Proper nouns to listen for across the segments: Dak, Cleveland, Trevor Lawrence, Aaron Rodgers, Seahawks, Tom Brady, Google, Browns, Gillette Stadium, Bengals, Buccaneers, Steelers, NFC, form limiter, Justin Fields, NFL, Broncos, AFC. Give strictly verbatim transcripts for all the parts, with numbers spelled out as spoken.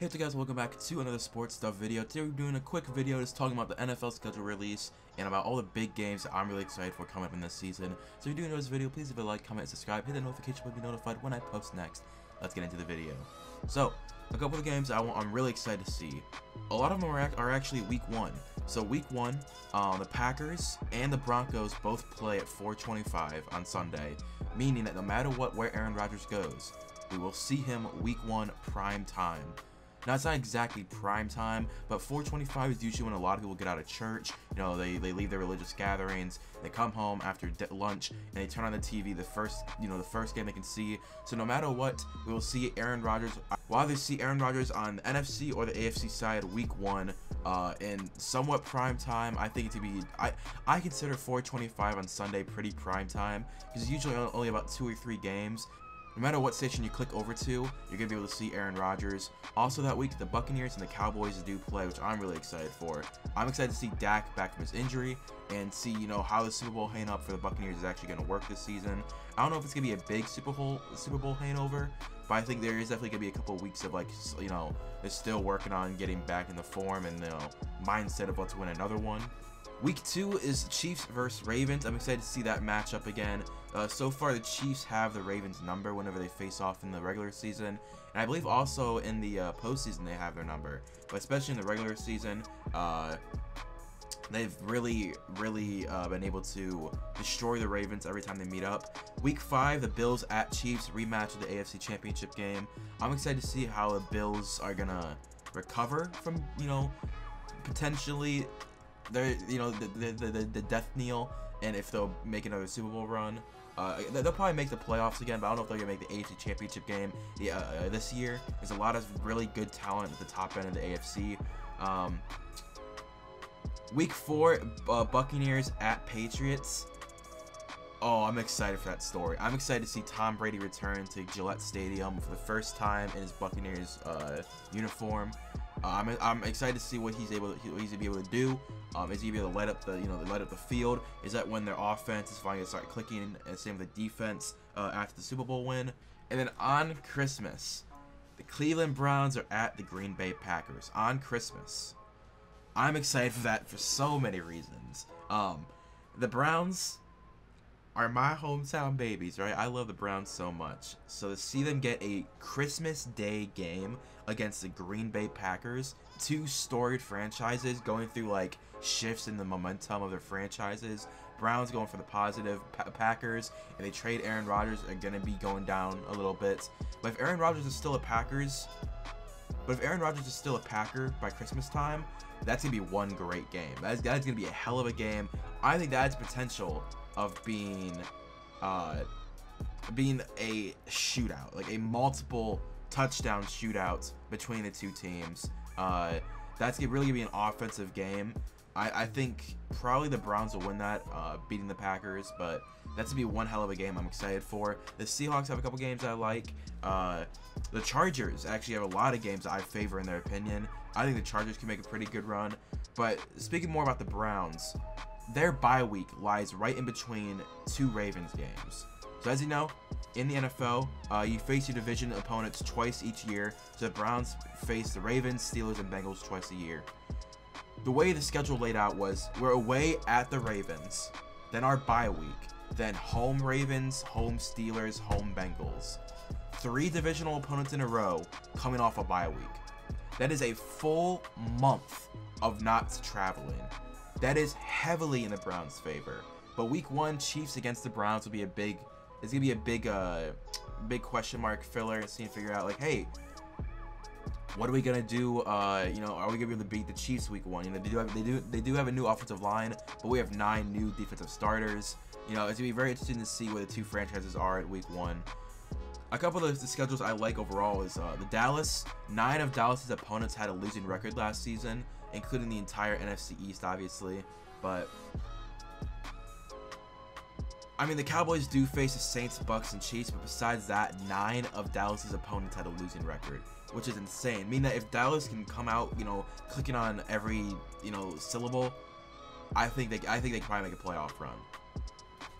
Hey what's up guys, welcome back to another sports stuff video. Today we're doing a quick video just talking about the N F L schedule release and about all the big games that I'm really excited for coming up in this season. So if you do enjoy this video, please leave a like, comment, and subscribe, hit the notification bell to be notified when I post next. Let's get into the video. So, a couple of the games I want, I'm really excited to see. A lot of them are, are actually week one. So week one, um, the Packers and the Broncos both play at four twenty-five on Sunday, meaning that no matter what, where Aaron Rodgers goes, we will see him week one prime time. Now, it's not exactly prime time, but four twenty-five is usually when a lot of people get out of church. You know, they, they leave their religious gatherings, they come home after lunch, and they turn on the T V, the first, you know, the first game they can see. So no matter what, we will see Aaron Rodgers. We'll either see Aaron Rodgers on the N F C or the A F C side week one, uh, in somewhat prime time. I think it to be, I, I consider four twenty-five on Sunday pretty prime time, because it's usually only about two or three games. No matter what station you click over to, you're going to be able to see Aaron Rodgers. Also that week, the Buccaneers and the Cowboys do play, which I'm really excited for. I'm excited to see Dak back from his injury and see, you know, how the Super Bowl hangover for the Buccaneers is actually going to work this season. I don't know if it's going to be a big Super Bowl, Super Bowl hangover, but I think there is definitely going to be a couple of weeks of, like, you know, they're still working on getting back in the form and, you know, mindset of let's win another one. Week two is Chiefs versus Ravens. I'm excited to see that matchup again. Uh, so far, the Chiefs have the Ravens' number whenever they face off in the regular season, and I believe also in the uh, postseason they have their number. But especially in the regular season, uh, they've really, really uh, been able to destroy the Ravens every time they meet up. Week five, the Bills at Chiefs rematch of the A F C Championship game. I'm excited to see how the Bills are gonna recover from, you know, potentially. They're, you know, the, the, the, the death knell, and if they'll make another Super Bowl run. Uh, they'll probably make the playoffs again, but I don't know if they're going to make the A F C Championship game yeah, uh, this year. There's a lot of really good talent at the top end of the A F C. Um, week four, uh, Buccaneers at Patriots. Oh, I'm excited for that story. I'm excited to see Tom Brady return to Gillette Stadium for the first time in his Buccaneers uh, uniform. Uh, I'm, I'm excited to see what he's able to, what he's gonna be able to do. Um, is he gonna be able to light up the you know light up the field? Is that when their offense is finally gonna start clicking? And same with the defense uh, after the Super Bowl win. And then on Christmas, the Cleveland Browns are at the Green Bay Packers on Christmas. I'm excited for that for so many reasons. Um, the Browns are my hometown babies, right? I love the Browns so much. So to see them get a Christmas Day game against the Green Bay Packers, two storied franchises going through like shifts in the momentum of their franchises. Browns going for the positive, pa Packers, and they trade Aaron Rodgers are gonna be going down a little bit. But if Aaron Rodgers is still a Packers, but if Aaron Rodgers is still a Packer by Christmas time, that's gonna be one great game. That's, that's gonna be a hell of a game. I think that's potential of being uh being a shootout, like a multiple touchdown shootout between the two teams. Uh that's really gonna be an offensive game. I, I think probably the Browns will win that, uh beating the Packers, but that's gonna be one hell of a game I'm excited for. The Seahawks have a couple games I like. Uh the Chargers actually have a lot of games I favor in their opinion. I think the Chargers can make a pretty good run. But speaking more about the Browns, their bye week lies right in between two Ravens games. So as you know, in the N F L, uh, you face your division opponents twice each year. So the Browns face the Ravens, Steelers, and Bengals twice a year. The way the schedule laid out was we're away at the Ravens, then our bye week, then home Ravens, home Steelers, home Bengals. Three divisional opponents in a row coming off a bye week. That is a full month of not traveling. That is heavily in the Browns' favor. But week one, Chiefs against the Browns will be a big, it's gonna be a big, uh, big question mark filler. So you figure out like, hey, what are we gonna do? Uh, you know, are we gonna be able to beat the Chiefs week one? You know, they do have, they do, they do have a new offensive line, but we have nine new defensive starters. You know, it's gonna be very interesting to see where the two franchises are at week one. A couple of the schedules I like overall is uh, the Dallas. Nine of Dallas's opponents had a losing record last season, including the entire N F C East, obviously. But I mean, the Cowboys do face the Saints, Bucks, and Chiefs. But besides that, nine of Dallas's opponents had a losing record, which is insane. I mean, that if Dallas can come out, you know, clicking on every, you know, syllable, I think they, I think they can probably make a playoff run.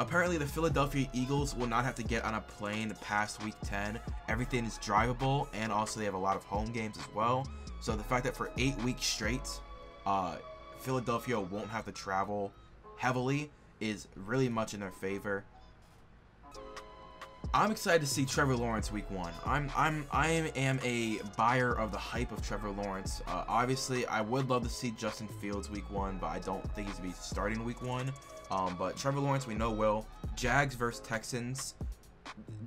Apparently, the Philadelphia Eagles will not have to get on a plane past week ten. Everything is drivable, and also they have a lot of home games as well. So the fact that for eight weeks straight, uh, Philadelphia won't have to travel heavily is really much in their favor. I'm excited to see Trevor Lawrence week one. I'm I'm I am a buyer of the hype of Trevor Lawrence. Uh, obviously, I would love to see Justin Fields week one, but I don't think he's gonna be starting week one. Um, but Trevor Lawrence, we know will. Jags versus Texans.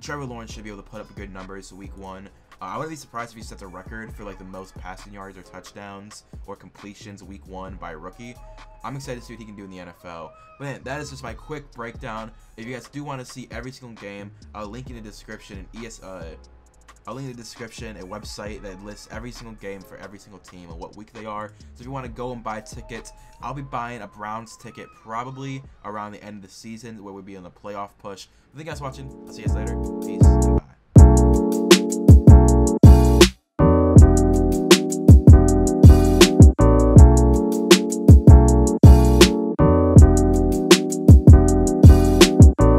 Trevor Lawrence should be able to put up good numbers week one. Uh, I wouldn't be surprised if he sets a record for like the most passing yards or touchdowns or completions week one by a rookie. I'm excited to see what he can do in the N F L. But man, that is just my quick breakdown. If you guys do want to see every single game, I'll link in the description an ES, uh, I'll link in the description a website that lists every single game for every single team and what week they are. So if you want to go and buy tickets, I'll be buying a Browns ticket probably around the end of the season where we'll be in the playoff push. But thank you guys for watching. I'll see you guys later. Peace.